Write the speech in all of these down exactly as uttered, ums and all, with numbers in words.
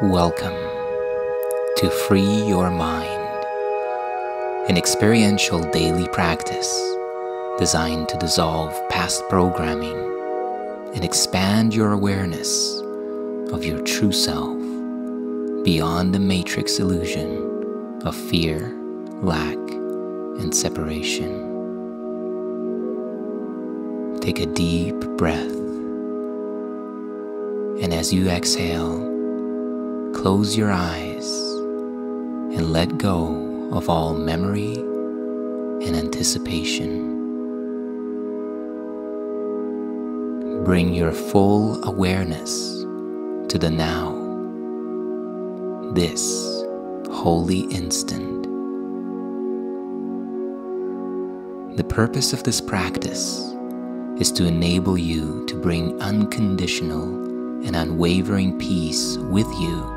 Welcome to Free Your Mind, an experiential daily practice designed to dissolve past programming and expand your awareness of your true self beyond the matrix illusion of fear, lack, and separation. Take a deep breath, and as you exhale, close your eyes and let go of all memory and anticipation. Bring your full awareness to the now, this holy instant. The purpose of this practice is to enable you to bring unconditional and unwavering peace with you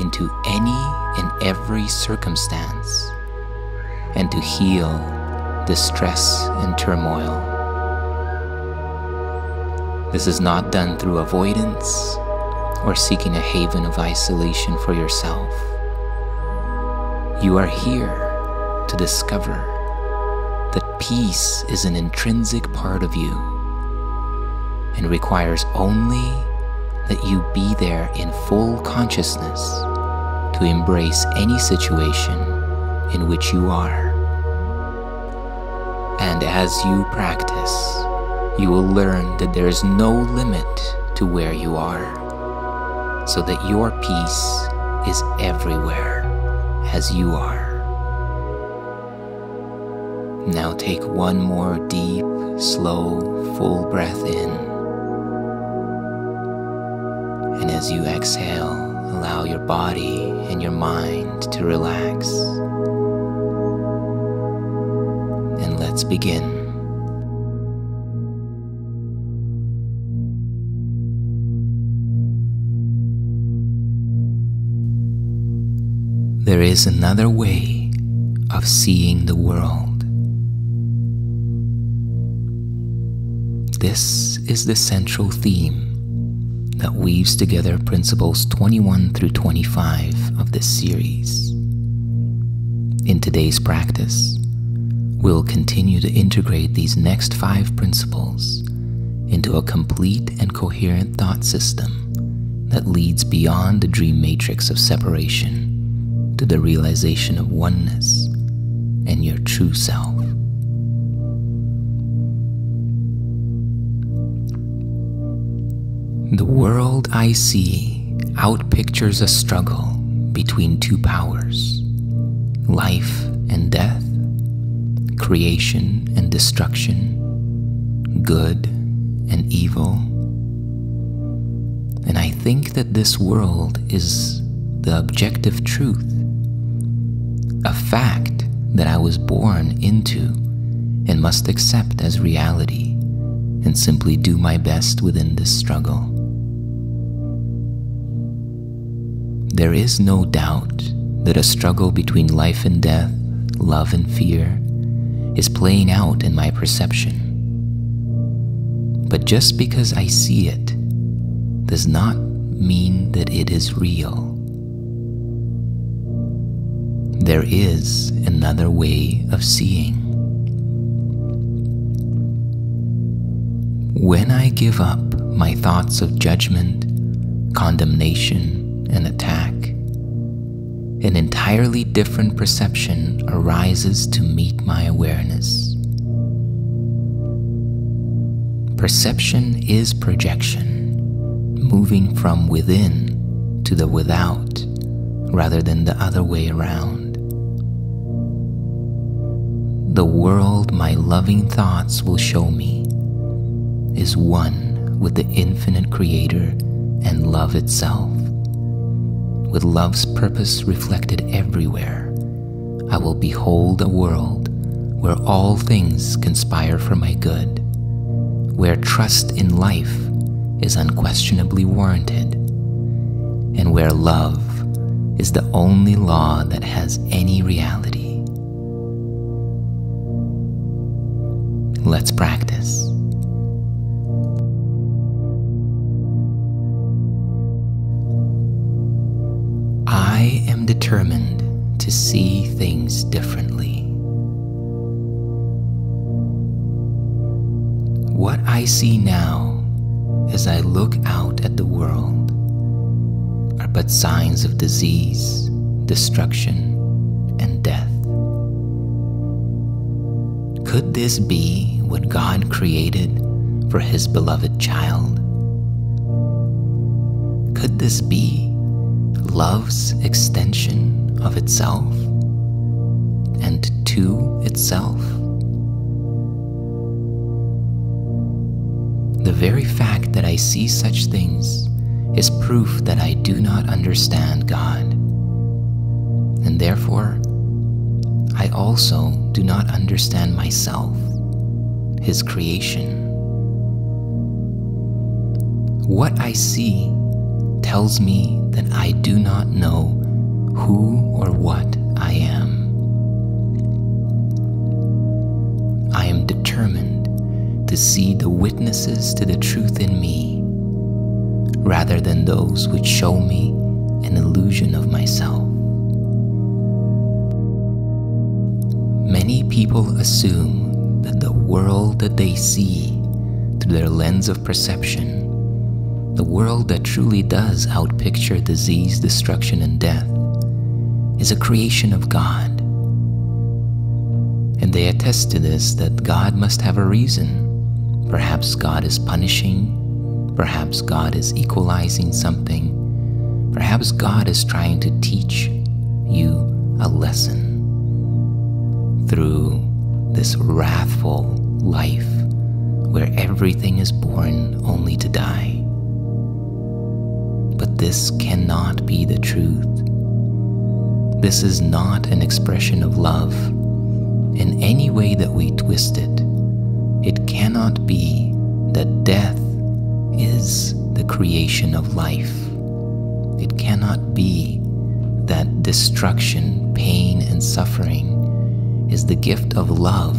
into any and every circumstance, and to heal the stress and turmoil. This is not done through avoidance or seeking a haven of isolation for yourself. You are here to discover that peace is an intrinsic part of you and requires only that you be there in full consciousness to embrace any situation in which you are. And as you practice, you will learn that there is no limit to where you are, so that your peace is everywhere as you are. Now take one more deep, slow, full breath in. And as you exhale, allow your body and your mind to relax. And let's begin. There is another way of seeing the world. This is the central theme that weaves together principles twenty-one through twenty-five of this series. In today's practice, we'll continue to integrate these next five principles into a complete and coherent thought system that leads beyond the dream matrix of separation to the realization of oneness and your true self. The world I see outpictures a struggle between two powers, life and death, creation and destruction, good and evil. And I think that this world is the objective truth, a fact that I was born into and must accept as reality, and simply do my best within this struggle. There is no doubt that a struggle between life and death, love and fear, is playing out in my perception. But just because I see it does not mean that it is real. There is another way of seeing. When I give up my thoughts of judgment, condemnation, an attack, an entirely different perception arises to meet my awareness. Perception is projection, moving from within to the without rather than the other way around. The world my loving thoughts will show me is one with the infinite Creator and love itself. With love's purpose reflected everywhere, I will behold a world where all things conspire for my good, where trust in life is unquestionably warranted, and where love is the only law that has any reality. Let's practice. I am determined to see things differently. What I see now as I look out at the world are but signs of disease, destruction, and death. Could this be what God created for His beloved child? Could this be love's extension of itself and to itself? The very fact that I see such things is proof that I do not understand God, and therefore I also do not understand myself, His creation. What I see tells me that I do not know who or what I am. I am determined to see the witnesses to the truth in me, rather than those which show me an illusion of myself. Many people assume that the world that they see through their lens of perception, the world that truly does outpicture disease, destruction, and death, is a creation of God. And they attest to this that God must have a reason. Perhaps God is punishing, perhaps God is equalizing something, perhaps God is trying to teach you a lesson through this wrathful life where everything is born only to die. But this cannot be the truth. This is not an expression of love. In any way that we twist it, it cannot be that death is the creation of life. It cannot be that destruction, pain, and suffering is the gift of love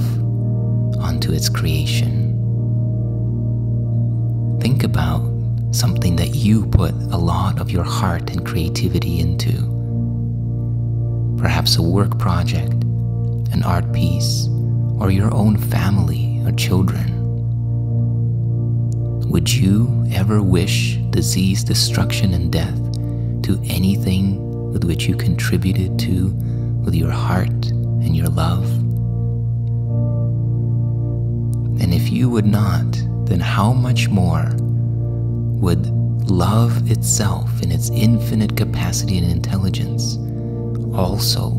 unto its creation. Think about something that you put a lot of your heart and creativity into. Perhaps a work project, an art piece, or your own family or children. Would you ever wish disease, destruction, and death to anything with which you contributed to with your heart and your love? And if you would not, then how much more would love itself in its infinite capacity and intelligence also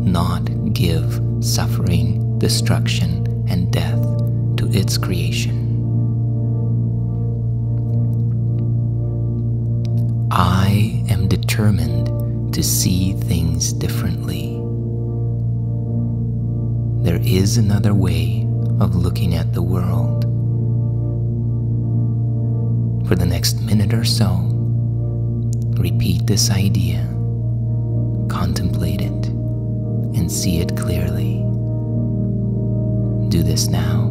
not give suffering, destruction, and death to its creation? I am determined to see things differently. There is another way of looking at the world. For the next minute or so, repeat this idea, contemplate it, and see it clearly. Do this now.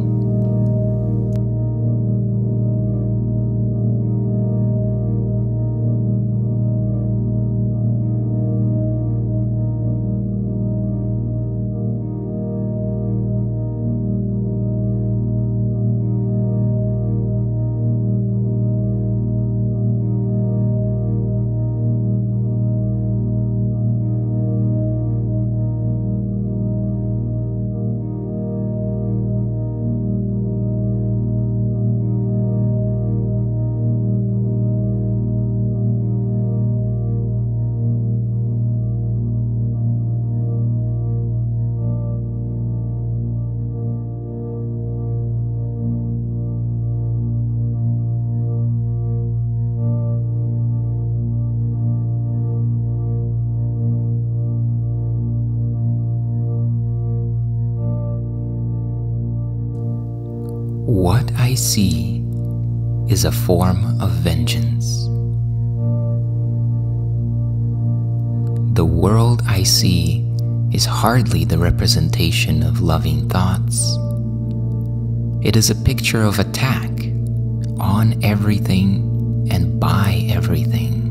What I see is a form of vengeance. The world I see is hardly the representation of loving thoughts. It is a picture of attack on everything and by everything.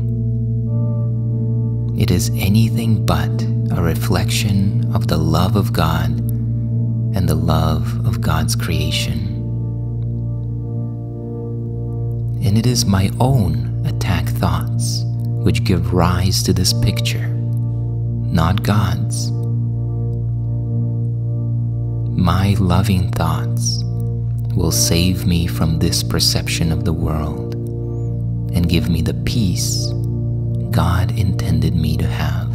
it is anything but a reflection of the love of God and the love of God's creation. And it is my own attack thoughts which give rise to this picture, not God's. My loving thoughts will save me from this perception of the world and give me the peace God intended me to have.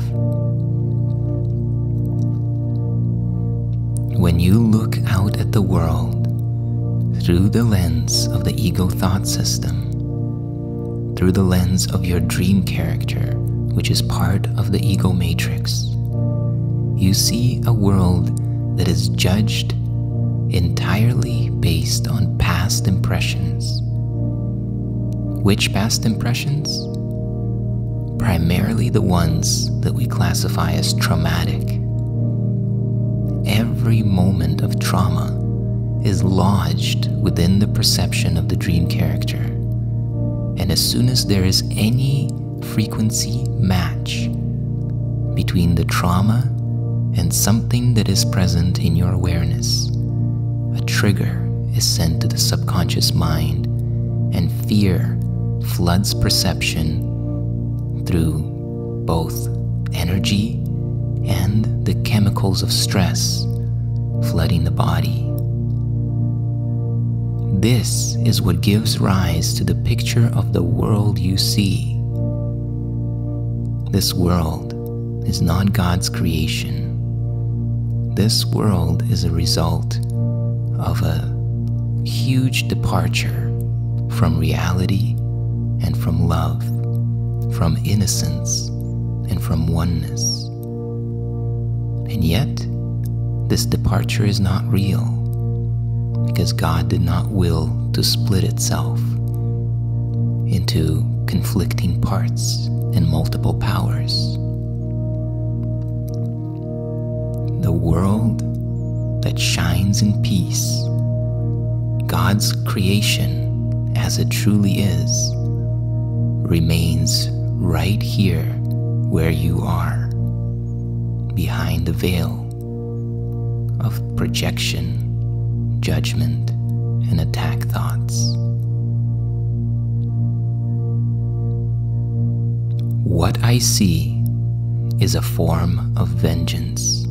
When you look out at the world through the lens of the ego thought system, through the lens of your dream character, which is part of the ego matrix, you see a world that is judged entirely based on past impressions. Which past impressions? Primarily the ones that we classify as traumatic. Every moment of trauma is lodged within the perception of the dream character, and as soon as there is any frequency match between the trauma and something that is present in your awareness, a trigger is sent to the subconscious mind, and fear floods perception through both energy and the chemicals of stress flooding the body. This is what gives rise to the picture of the world you see. This world is not God's creation. This world is a result of a huge departure from reality and from love, from innocence and from oneness. And yet, this departure is not real, because God did not will to split itself into conflicting parts and multiple powers. The world that shines in peace, God's creation as it truly is, remains right here where you are, behind the veil of projection, judgment, and attack thoughts. What I see is a form of vengeance.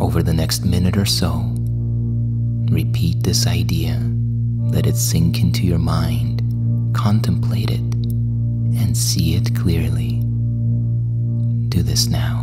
Over the next minute or so, repeat this idea, let it sink into your mind, contemplate it, and see it clearly. Do this now.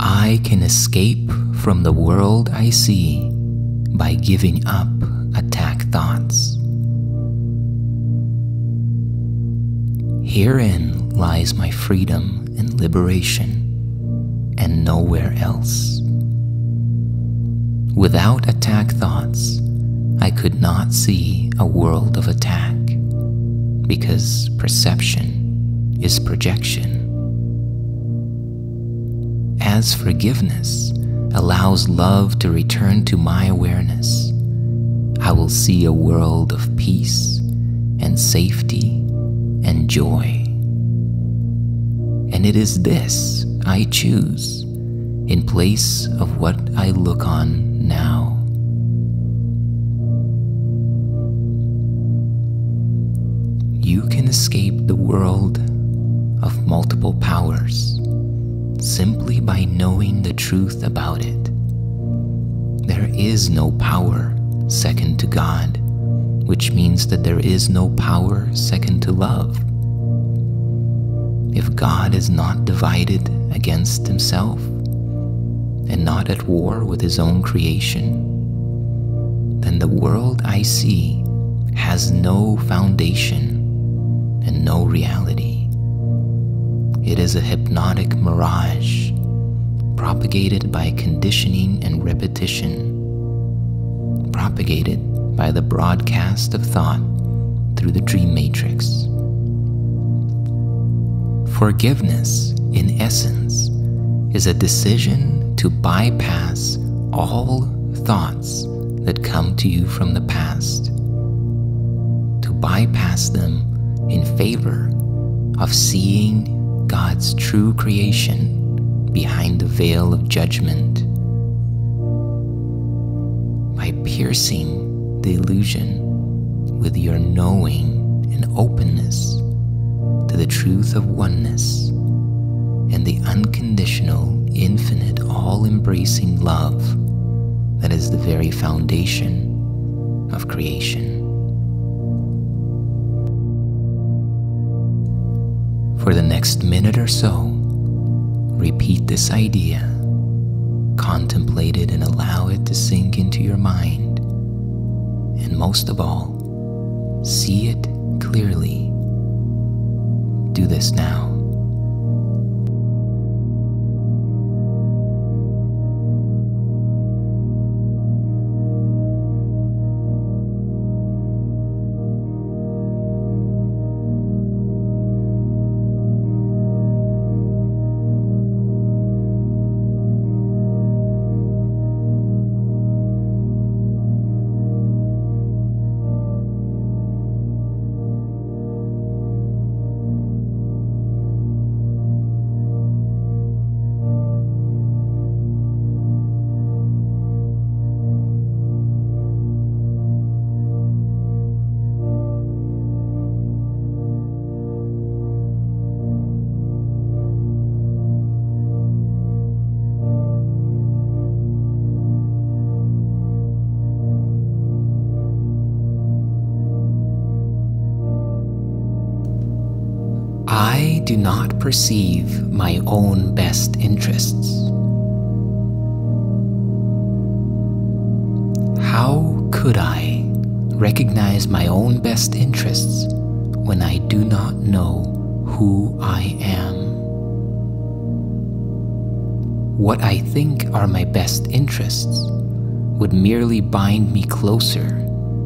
I can escape from the world I see by giving up attack thoughts. Herein lies my freedom and liberation, and nowhere else. Without attack thoughts, I could not see a world of attack, because perception is projection. As forgiveness allows love to return to my awareness, I will see a world of peace and safety and joy. And it is this I choose in place of what I look on now. You can escape the world of multiple powers simply by knowing the truth about it. There is no power second to God, which means that there is no power second to love. If God is not divided against himself and not at war with his own creation, then the world I see has no foundation and no reality. It is a hypnotic mirage propagated by conditioning and repetition, propagated by the broadcast of thought through the dream matrix. Forgiveness, in essence, is a decision to bypass all thoughts that come to you from the past, to bypass them in favor of seeing God's true creation behind the veil of judgment. By piercing the illusion with your knowing and openness to the truth of oneness and the unconditional, infinite, all-embracing love that is the very foundation of creation. For the next minute or so, repeat this idea, contemplate it and allow it to sink into your mind, and most of all, see it clearly. Do this now. I do not perceive my own best interests. How could I recognize my own best interests when I do not know who I am? What I think are my best interests would merely bind me closer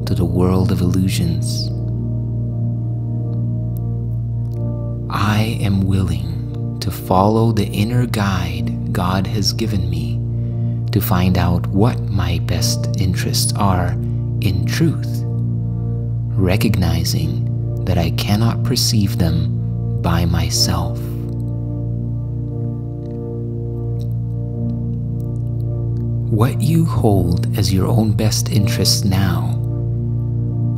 to the world of illusions. I am willing to follow the inner guide God has given me to find out what my best interests are in truth, recognizing that I cannot perceive them by myself. What you hold as your own best interests now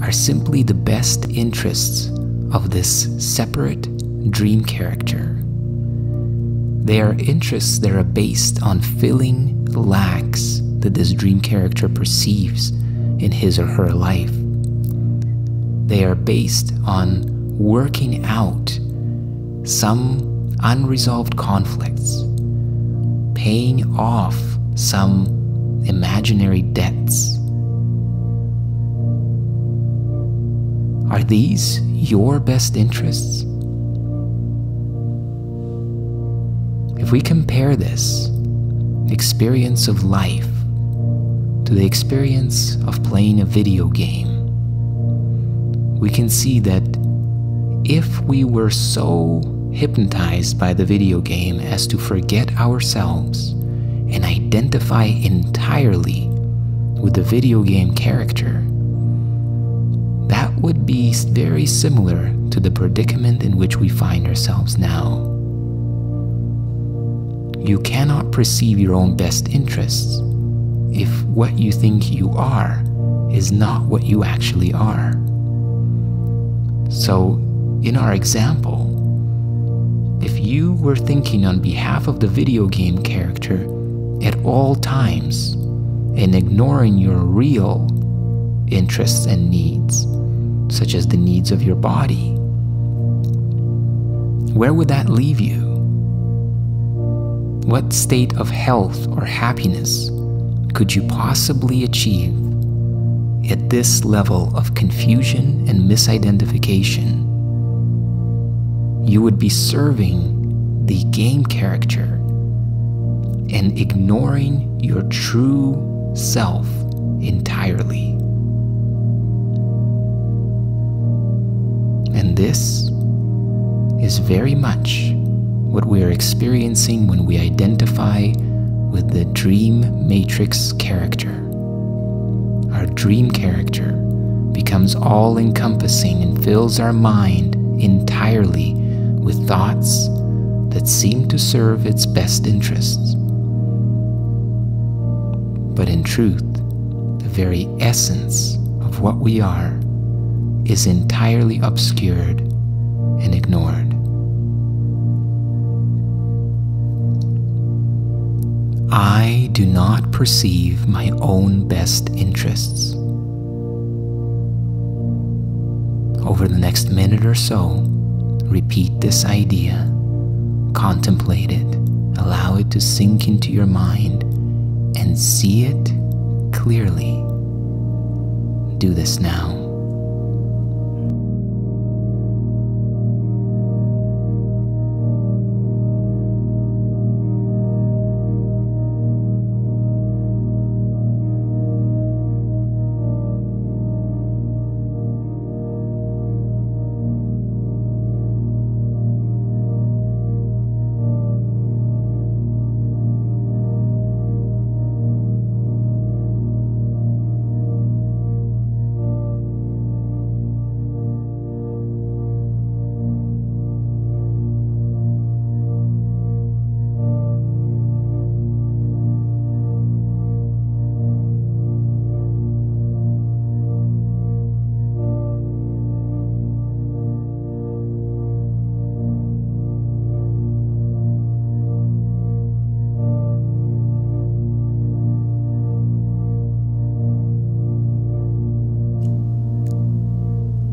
are simply the best interests of this separate dream character. They are interests that are based on filling lacks that this dream character perceives in his or her life. They are based on working out some unresolved conflicts, paying off some imaginary debts. Are these your best interests? If we compare this experience of life to the experience of playing a video game, we can see that if we were so hypnotized by the video game as to forget ourselves and identify entirely with the video game character, that would be very similar to the predicament in which we find ourselves now. You cannot perceive your own best interests if what you think you are is not what you actually are. So, in our example, if you were thinking on behalf of the video game character at all times and ignoring your real interests and needs, such as the needs of your body? Where would that leave you? What state of health or happiness could you possibly achieve at this level of confusion and misidentification? You would be serving the game character and ignoring your true self entirely. And this is very much what we are experiencing when we identify with the dream matrix character. Our dream character becomes all-encompassing and fills our mind entirely with thoughts that seem to serve its best interests. But in truth, the very essence of what we are is entirely obscured and ignored. I do not perceive my own best interests. Over the next minute or so, repeat this idea, contemplate it, allow it to sink into your mind, and see it clearly. Do this now.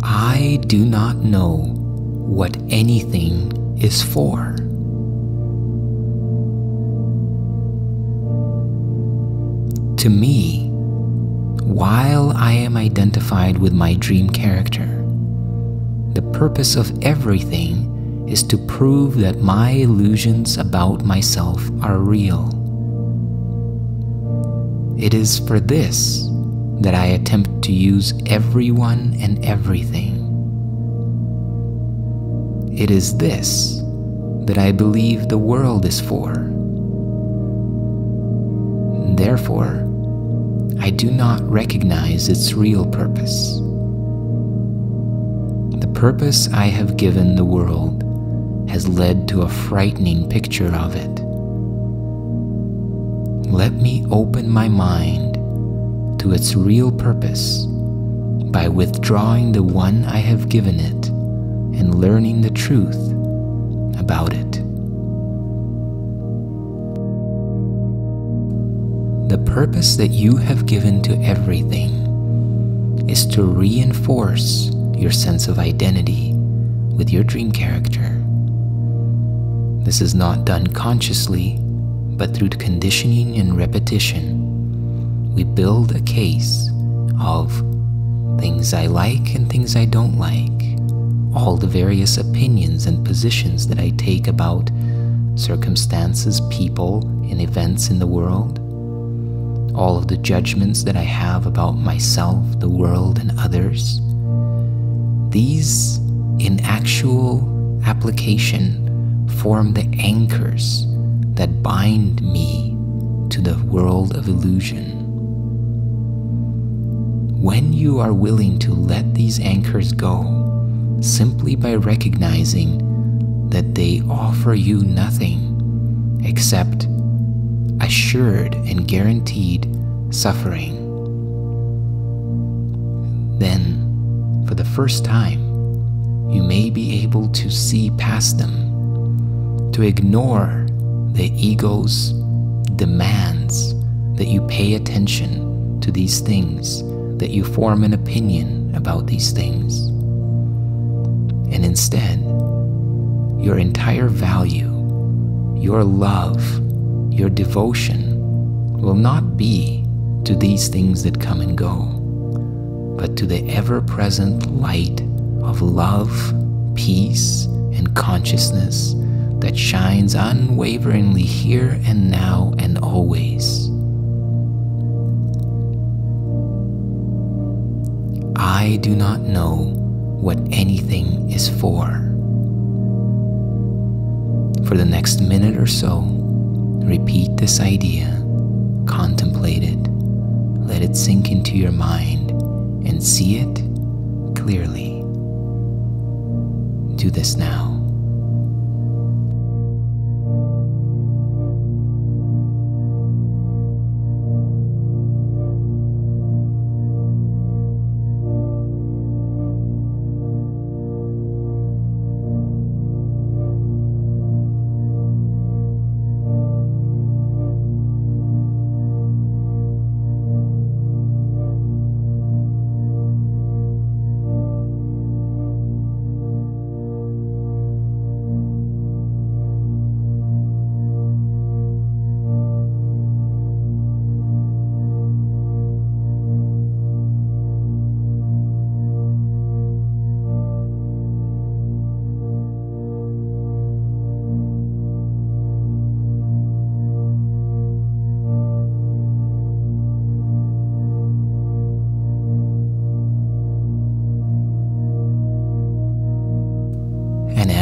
I do not know what anything is for. To me, while I am identified with my dream character, the purpose of everything is to prove that my illusions about myself are real. It is for this that I attempt to use everyone and everything. It is this that I believe the world is for. Therefore, I do not recognize its real purpose. The purpose I have given the world has led to a frightening picture of it. Let me open my mind to its real purpose by withdrawing the one I have given it and learning the truth about it. The purpose that you have given to everything is to reinforce your sense of identity with your dream character. This is not done consciously, but through conditioning and repetition. We build a case of things I like and things I don't like, all the various opinions and positions that I take about circumstances, people, and events in the world, all of the judgments that I have about myself, the world, and others. These, in actual application, form the anchors that bind me to the world of illusion. When you are willing to let these anchors go, simply by recognizing that they offer you nothing except assured and guaranteed suffering, then, for the first time, you may be able to see past them to ignore the ego's demands that you pay attention to these things, that you form an opinion about these things. And instead, your entire value, your love, your devotion will not be to these things that come and go, but to the ever-present light of love, peace, and consciousness that shines unwaveringly here and now and always. I do not know what anything is for. For the next minute or so, repeat this idea, contemplate it, let it sink into your mind, and see it clearly. Do this now.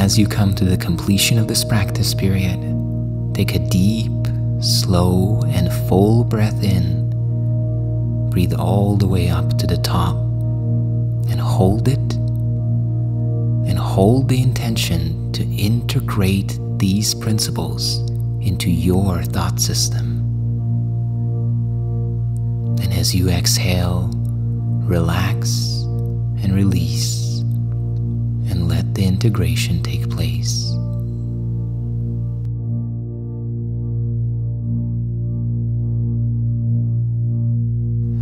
As you come to the completion of this practice period, take a deep, slow, and full breath in. Breathe all the way up to the top and hold it, and hold the intention to integrate these principles into your thought system. And as you exhale, relax and release, and let the integration take place.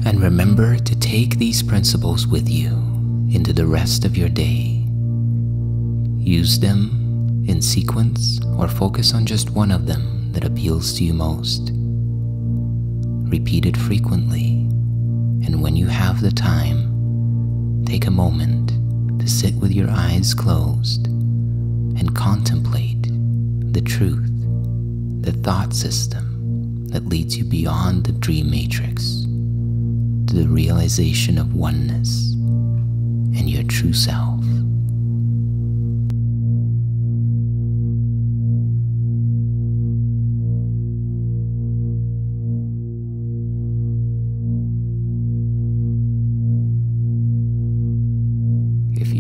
And remember to take these principles with you into the rest of your day. Use them in sequence or focus on just one of them that appeals to you most. Repeat it frequently, and when you have the time, take a moment to sit with your eyes closed and contemplate the truth, the thought system that leads you beyond the dream matrix to the realization of oneness and your true self.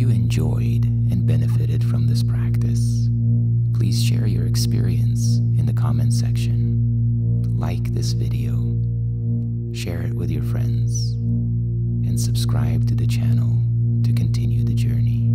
Enjoyed and benefited from this practice, please share your experience in the comment section. Like this video, share it with your friends, and subscribe to the channel to continue the journey.